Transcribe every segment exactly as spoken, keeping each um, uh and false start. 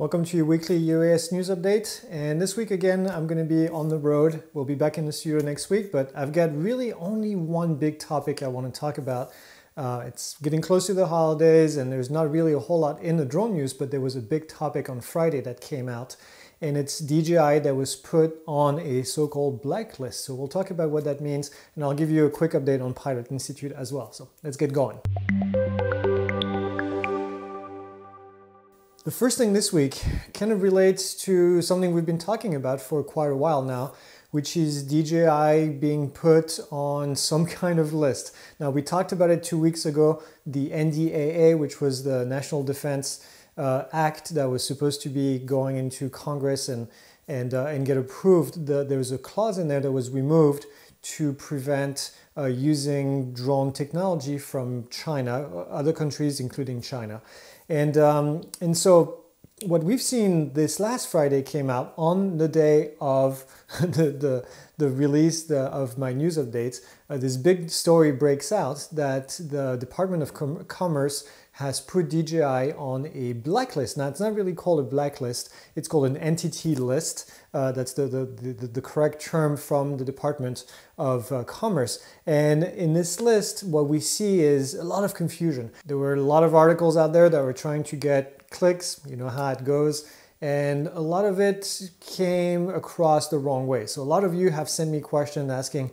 Welcome to your weekly U A S news update, and this week again I'm going to be on the road. We'll be back in the studio next week, but I've got really only one big topic I want to talk about. Uh, it's getting close to the holidays and there's not really a whole lot in the drone news, but there was a big topic on Friday that came out, and it's D J I that was put on a so-called blacklist. So we'll talk about what that means, and I'll give you a quick update on Pilot Institute as well. So let's get going. The first thing this week kind of relates to something we've been talking about for quite a while now, which is D J I being put on some kind of list. Now, we talked about it two weeks ago, the N D A A, which was the National Defense uh, Act that was supposed to be going into Congress and, and, uh, and get approved. The, there was a clause in there that was removed to prevent uh, using drone technology from China, other countries, including China. And, um, and so what we've seen this last Friday came out on the day of the, the, the release the, of my news updates. Uh, this big story breaks out that the Department of Com- Commerce has put D J I on a blacklist. Now, it's not really called a blacklist, it's called an entity list. Uh, that's the, the, the, the correct term from the Department of uh, Commerce. And in this list, what we see is a lot of confusion. There were a lot of articles out there that were trying to get clicks, you know how it goes, and a lot of it came across the wrong way. So a lot of you have sent me questions asking,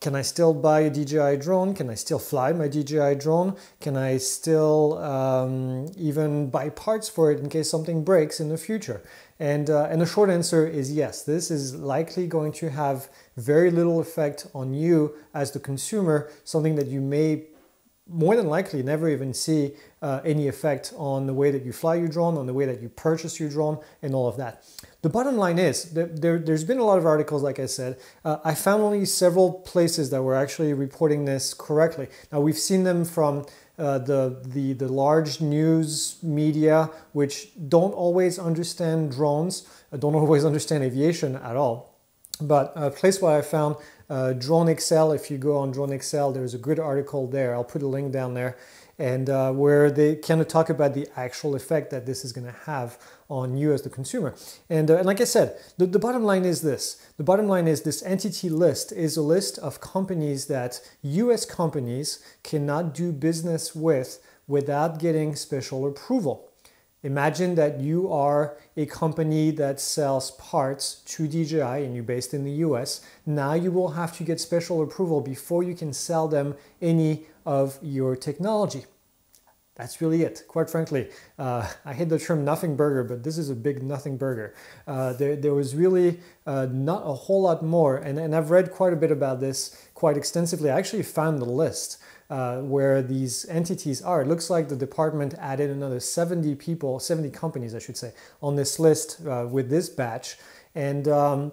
can I still buy a D J I drone? Can I still fly my D J I drone? Can I still um, even buy parts for it in case something breaks in the future? And, uh, and the short answer is yes. This is likely going to have very little effect on you as the consumer, something that you may more than likely never even see uh, any effect on the way that you fly your drone, on the way that you purchase your drone, and all of that. The bottom line is, that there, there's been a lot of articles, like I said. Uh, I found only several places that were actually reporting this correctly. Now, we've seen them from uh, the, the, the large news media, which don't always understand drones, don't always understand aviation at all. But a place where I found uh, DroneXL, if you go on DroneXL, there's a good article there. I'll put a link down there, and uh, where they kind of talk about the actual effect that this is going to have on you as the consumer. And, uh, and like I said, the, the bottom line is this. The bottom line is this entity list is a list of companies that U S companies cannot do business with without getting special approval. Imagine that you are a company that sells parts to D J I and you're based in the U S. Now you will have to get special approval before you can sell them any of your technology. That's really it, quite frankly. Uh, I hate the term nothing burger, but this is a big nothing burger. Uh, there, there was really uh, not a whole lot more, and, and I've read quite a bit about this quite extensively. I actually found the list Uh, where these entities are. It looks like the department added another seventy people, seventy companies, I should say, on this list uh, with this batch. And, um,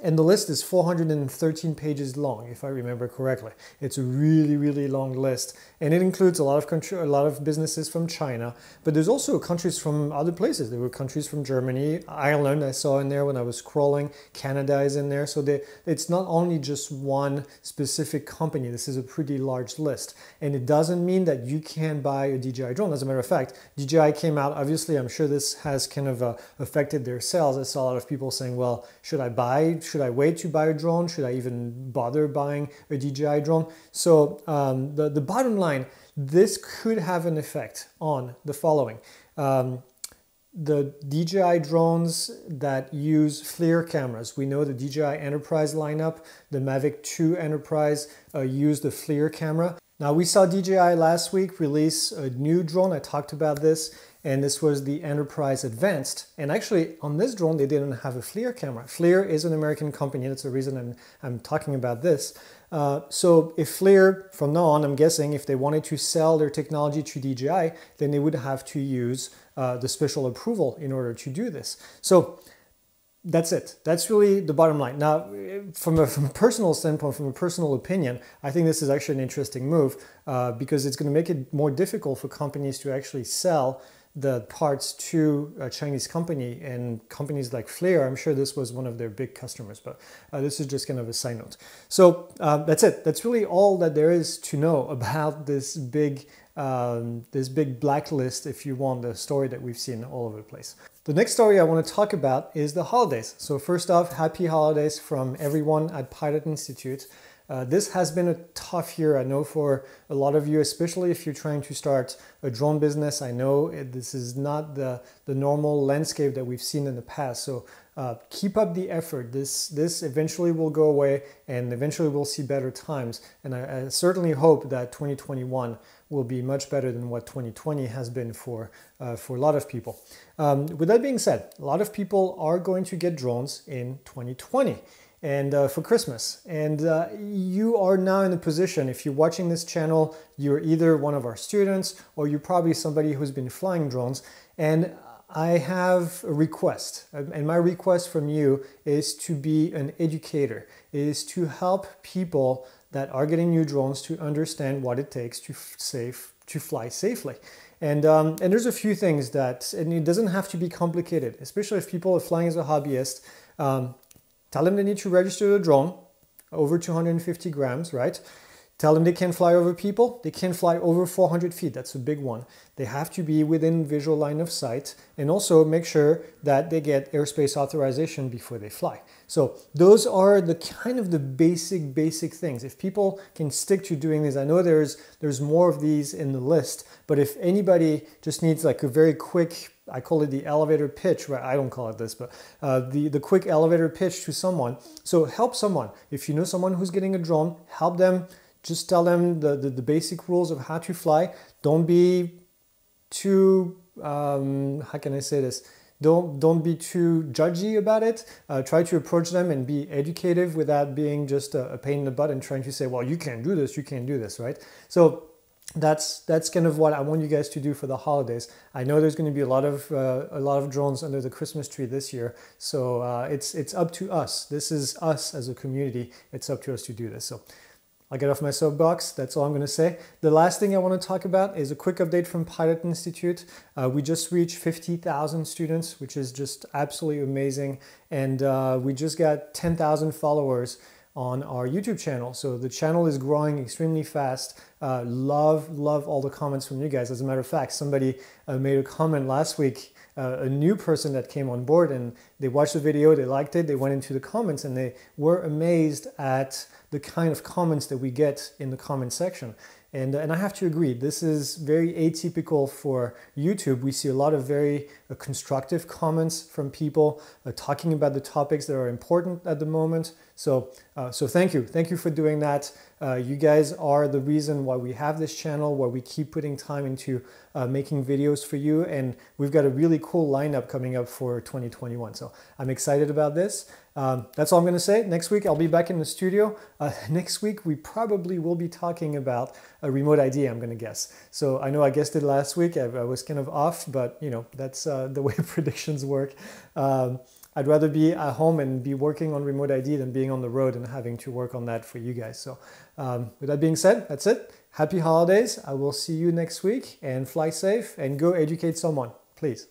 and the list is four hundred thirteen pages long, if I remember correctly. It's a really, really long list. And it includes a lot of country, a lot of businesses from China, but there's also countries from other places. There were countries from Germany, Ireland, I saw in there when I was scrolling. Canada is in there. So they, it's not only just one specific company. This is a pretty large list. And it doesn't mean that you can buy a D J I drone. As a matter of fact, D J I came out, obviously, I'm sure this has kind of uh, affected their sales. I saw a lot of people saying, well, should I buy, should I wait to buy a drone? Should I even bother buying a D J I drone? So um, the, the bottom line, this could have an effect on the following. Um, the D J I drones that use FLIR cameras. We know the D J I Enterprise lineup, the Mavic two Enterprise uh, use the FLIR camera. Now, we saw D J I last week release a new drone. I talked about this, and this was the Enterprise Advanced. And actually, on this drone, they didn't have a FLIR camera. FLIR is an American company. That's the reason I'm, I'm talking about this. Uh, so if FLIR, from now on, I'm guessing, if they wanted to sell their technology to D J I, then they would have to use uh, the special approval in order to do this. So that's it. That's really the bottom line. Now, from a, from a personal standpoint, from a personal opinion, I think this is actually an interesting move uh, because it's going to make it more difficult for companies to actually sell the parts to a Chinese company, and companies like FLIR, I'm sure this was one of their big customers, but uh, this is just kind of a side note. So uh, that's it. That's really all that there is to know about this big um, this big blacklist if you want, the story that we've seen all over the place. The next story I want to talk about is the holidays. So first off, happy holidays from everyone at Pilot Institute. Uh, this has been a tough year, I know, for a lot of you, especially if you're trying to start a drone business. I know it, this is not the, the normal landscape that we've seen in the past. So uh, keep up the effort. This, this eventually will go away, and eventually we'll see better times. And I, I certainly hope that twenty twenty-one will be much better than what twenty twenty has been for, uh, for a lot of people. Um, with that being said, a lot of people are going to get drones in twenty twenty. and uh, for Christmas. And uh, you are now in a position, if you're watching this channel, you're either one of our students or you're probably somebody who's been flying drones. And I have a request, and my request from you is to be an educator, is to help people that are getting new drones to understand what it takes to, safe, to fly safely. And, um, and there's a few things that, and it doesn't have to be complicated, especially if people are flying as a hobbyist. Um, Tell them they need to register the drone, over two hundred fifty grams, right? Tell them they can't fly over people. They can't fly over four hundred feet. That's a big one. They have to be within visual line of sight, and also make sure that they get airspace authorization before they fly. So those are the kind of the basic, basic things. If people can stick to doing these, I know there's, there's more of these in the list, but if anybody just needs like a very quick, I call it the elevator pitch, right? I don't call it this, but uh, the, the quick elevator pitch to someone. So help someone. If you know someone who's getting a drone, help them. Just tell them the, the, the basic rules of how to fly. Don't be too, um, how can I say this? Don't, don't be too judgy about it. Uh, try to approach them and be educative without being just a, a pain in the butt and trying to say, well, you can't do this, you can't do this, right? So that's that's kind of what I want you guys to do for the holidays. I know there's going to be a lot of uh, a lot of drones under the Christmas tree this year, so uh, it's it's up to us. This is us as a community. It's up to us to do this. So I'll get off my soapbox. That's all I'm going to say. The last thing I want to talk about is a quick update from Pilot Institute. Uh, we just reached fifty thousand students, which is just absolutely amazing, and uh, we just got ten thousand followers on our YouTube channel. So the channel is growing extremely fast. Uh, love, love all the comments from you guys. As a matter of fact, somebody uh, made a comment last week, uh, a new person that came on board, and they watched the video, they liked it, they went into the comments, and they were amazed at the kind of comments that we get in the comment section. And, and I have to agree, this is very atypical for YouTube. We see a lot of very uh, constructive comments from people uh, talking about the topics that are important at the moment. So, uh, so thank you. Thank you for doing that. Uh, you guys are the reason why we have this channel, why we keep putting time into uh, making videos for you. And we've got a really cool lineup coming up for twenty twenty-one. So I'm excited about this. Um, that's all I'm going to say. Next week, I'll be back in the studio. Uh, next week, we probably will be talking about a remote I D, I'm going to guess. So I know I guessed it last week. I, I was kind of off, but you know, that's uh, the way predictions work. Um, I'd rather be at home and be working on remote I D than being on the road and having to work on that for you guys. So um, with that being said, that's it. Happy holidays. I will see you next week, and fly safe, and go educate someone, please.